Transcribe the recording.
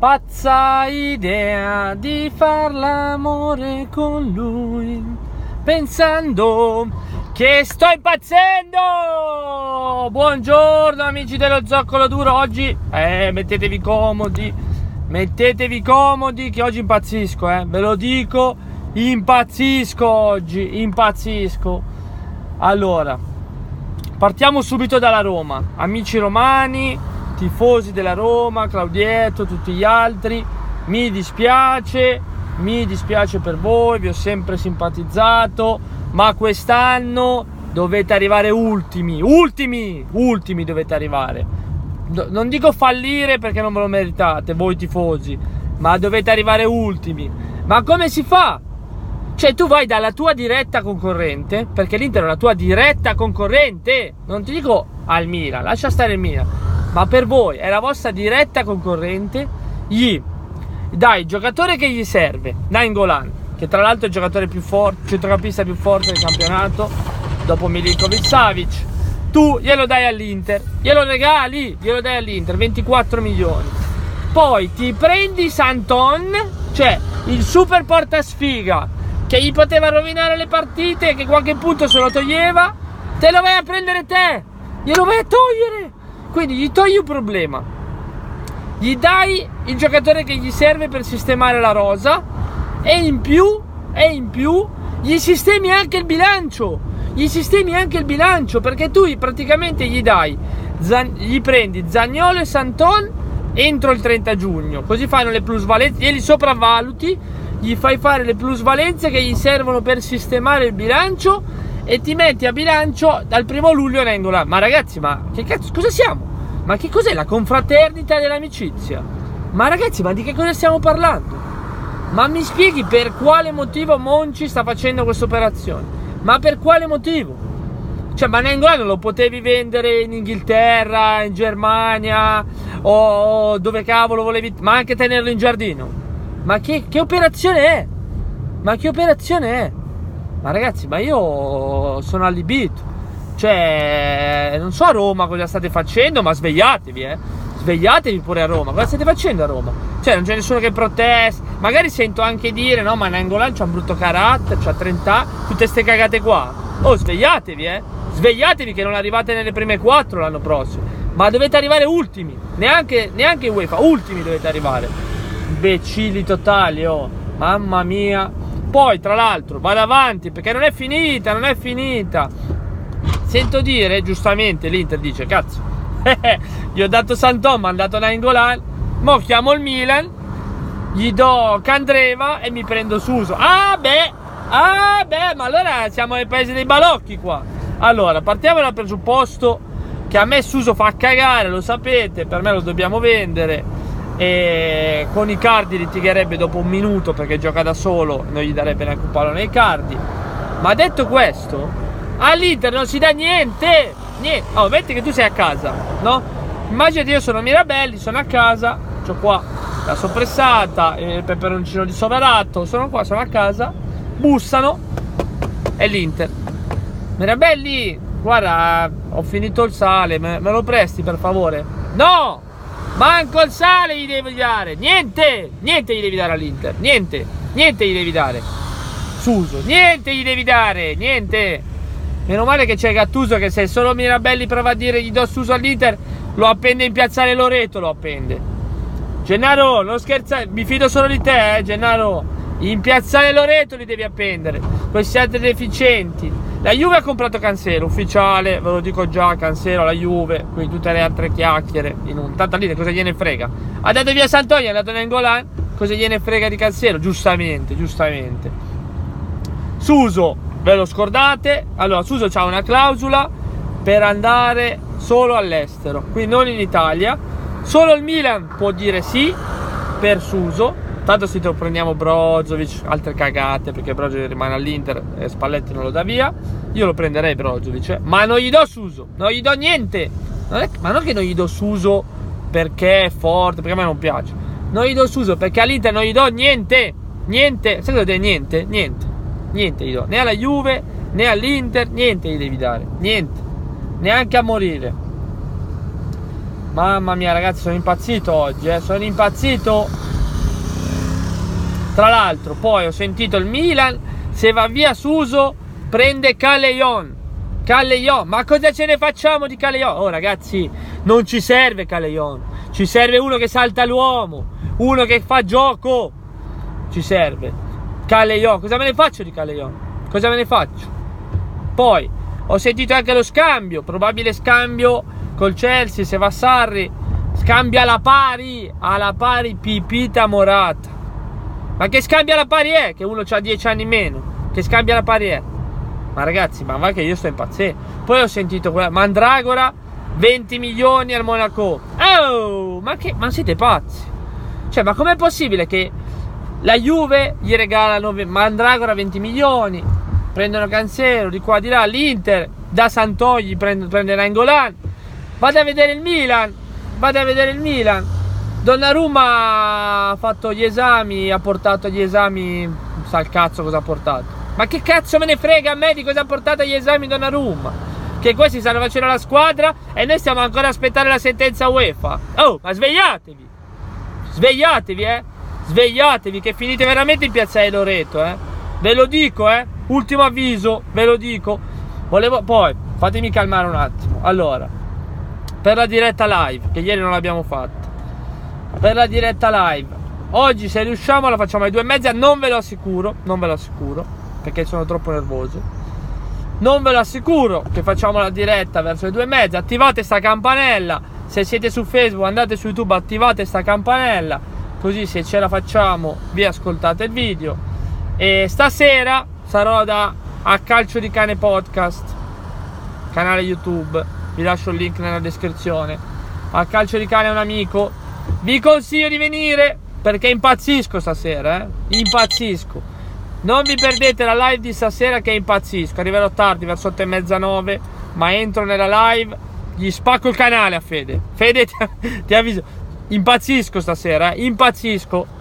Pazza idea di far l'amore con lui, pensando che sto impazzendo. Buongiorno amici dello Zoccolo Duro. Oggi mettetevi comodi che oggi impazzisco, ve lo dico, impazzisco oggi. Allora, partiamo subito dalla Roma, amici romani, tifosi della Roma, Claudietto, tutti gli altri. Mi dispiace per voi, vi ho sempre simpatizzato, ma quest'anno dovete arrivare ultimi dovete arrivare. Non dico fallire perché non ve lo meritate voi tifosi, ma dovete arrivare ultimi. Ma come si fa? Cioè, tu vai dalla tua diretta concorrente, perché l'Inter è una tua diretta concorrente, non ti dico al Milan, lascia stare il Milan, ma per voi è la vostra diretta concorrente, gli dai il giocatore che gli serve, Nainggolan, che tra l'altro è il giocatore più forte, centrocampista più forte del campionato dopo Milinkovic Savic, tu glielo dai all'Inter, glielo regali, glielo dai all'Inter, 24 milioni. Poi ti prendi Santon, cioè il super portasfiga che gli poteva rovinare le partite, che qualche punto se lo toglieva, te lo vai a prendere te, glielo vai a togliere. Quindi gli togli un problema, gli dai il giocatore che gli serve per sistemare la rosa, e in più gli sistemi anche il bilancio, perché tu praticamente gli prendi Zaniolo e Santon entro il 30 giugno, così fanno le plusvalenze e li sopravvaluti, gli fai fare le plusvalenze che gli servono per sistemare il bilancio e ti metti a bilancio dal 1 luglio Nainggolan. Ma ragazzi, ma che cazzo, cosa siamo? Ma che cos'è la confraternita dell'amicizia? Ma ragazzi, ma di che cosa stiamo parlando? Ma mi spieghi per quale motivo Monchi sta facendo questa operazione? Ma per quale motivo? Cioè, ma Nainggolan non lo potevi vendere in Inghilterra, in Germania, o dove cavolo volevi, ma anche tenerlo in giardino? Ma che operazione è? Ma ragazzi, ma io sono allibito. Cioè, non so a Roma cosa state facendo, ma svegliatevi, Svegliatevi pure a Roma. Cosa state facendo a Roma? Cioè, non c'è nessuno che protesta. Magari sento anche dire, no, ma Nainggolan c'ha un brutto carattere, c'ha 30, tutte ste cagate qua. Oh, svegliatevi, Svegliatevi che non arrivate nelle prime 4 l'anno prossimo. Ma dovete arrivare ultimi. Neanche UEFA, ultimi dovete arrivare. Imbecilli totali, oh. Mamma mia. Poi tra l'altro vado avanti perché non è finita. Sento dire, giustamente, l'Inter dice cazzo, gli ho dato Santon, mi hanno dato Nainggolan, mo chiamo il Milan, gli do Candreva e mi prendo Suso. Ah beh, ma allora siamo nel paese dei balocchi qua. Allora partiamo dal presupposto che a me Suso fa cagare, lo sapete, per me lo dobbiamo vendere. E con Icardi litigherebbe dopo un minuto perché gioca da solo, non gli darebbe neanche un pallone a Icardi. Ma detto questo, all'Inter non si dà niente. Oh, metti che tu sei a casa, no? Immaginate, io sono a Mirabelli, sono a casa, c'ho qua la soppressata, il peperoncino di soverato, sono a casa, bussano, è l'Inter. Mirabelli, guarda, ho finito il sale, me lo presti per favore? No! Manco il sale gli devi dare, niente gli devi dare all'Inter, niente gli devi dare Suso, niente. Meno male che c'è Gattuso, che se solo Mirabelli prova a dire gli do Suso all'Inter lo appende in piazzale Loreto, lo appende. Gennaro, non scherzare, mi fido solo di te, Gennaro, in piazzale Loreto li devi appendere questi altri deficienti. La Juve ha comprato Cancelo, ufficiale, ve lo dico già, Cancelo alla Juve, quindi tutte le altre chiacchiere in un tanto lì, cosa gliene frega? Ha dato via Santon, gli ha dato Nainggolan, cosa gliene frega di Cancelo? Giustamente. Suso, ve lo scordate? Allora, Suso c'ha una clausola per andare solo all'estero, quindi non in Italia. Solo il Milan può dire sì per Suso. Tanto se lo prendiamo Brozovic, altre cagate, perché Brozovic rimane all'Inter e Spalletti non lo dà via. Io lo prenderei Brozovic, ma non gli do Suso, non gli do niente. Ma non che non gli do Suso perché è forte, perché a me non piace. Non gli do Suso perché all'Inter non gli do niente. Sai cosa dire? Niente gli do, né alla Juve né all'Inter, niente gli devi dare, neanche a morire. Mamma mia ragazzi, sono impazzito oggi, sono impazzito. Tra l'altro poi ho sentito il Milan, se va via Suso prende Caleion. Caleion, ma cosa ce ne facciamo di Caleion? Oh ragazzi, non ci serve Caleion, ci serve uno che salta l'uomo, uno che fa gioco. Ci serve Caleion, cosa me ne faccio di Caleion? Cosa me ne faccio? Poi ho sentito anche lo scambio, probabile scambio col Chelsea, se va Sarri scambia alla pari Pipita Morata. Ma che scambia alla pari è? Che uno c'ha 10 anni meno, che scambia alla pari è? Ma ragazzi, ma va che io sto impazzendo. Poi ho sentito quella Mandragora 20 milioni al Monaco. Oh, ma siete pazzi? Cioè, ma com'è possibile che la Juve gli regalano Mandragora 20 milioni, prendono Cancelo di qua di là, l'Inter da Santon gli prende Nainggolan. Vado a vedere il Milan. Donnarumma ha fatto gli esami, ha portato gli esami, sa il cazzo cosa ha portato. Ma che cazzo me ne frega a me di cosa ha portato agli esami Donnarumma? Che questi stanno facendo la squadra e noi stiamo ancora aspettando la sentenza UEFA. Oh, ma svegliatevi! Svegliatevi che finite veramente in Piazza di Loreto, Ve lo dico, Ultimo avviso, ve lo dico. Poi, fatemi calmare un attimo. Allora, per la diretta live, che ieri non l'abbiamo fatta, oggi se riusciamo la facciamo alle 2:30, non ve lo assicuro, perché sono troppo nervoso, non ve lo assicuro che facciamo la diretta verso le 2:30. Attivate sta campanella, se siete su Facebook andate su YouTube, attivate sta campanella, così se ce la facciamo vi ascoltate il video. E stasera sarò da A Calcio di Cane podcast, canale YouTube, vi lascio il link nella descrizione. A Calcio di Cane è un amico, vi consiglio di venire perché impazzisco stasera, impazzisco. Non vi perdete la live di stasera che impazzisco, arriverò tardi verso 8:30-9, ma entro nella live, gli spacco il canale a Fede. Fede, ti avviso, impazzisco stasera, impazzisco.